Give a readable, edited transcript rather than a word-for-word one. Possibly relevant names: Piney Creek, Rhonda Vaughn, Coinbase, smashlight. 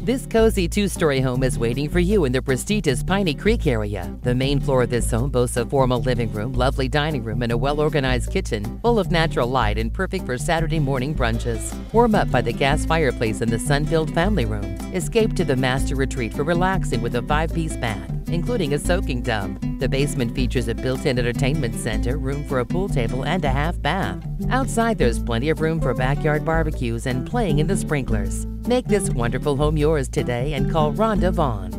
This cozy two-story home is waiting for you in the prestigious Piney Creek area. The main floor of this home boasts a formal living room, lovely dining room, and a well-organized kitchen full of natural light and perfect for Saturday morning brunches. Warm up by the gas fireplace in the sun-filled family room. Escape to the master retreat for relaxing with a 5-piece bath, including a soaking tub. The basement features a built-in entertainment center, room for a pool table, and a half bath. Outside, there's plenty of room for backyard barbecues and playing in the sprinklers. Make this wonderful home yours today and call Rhonda Vaughn.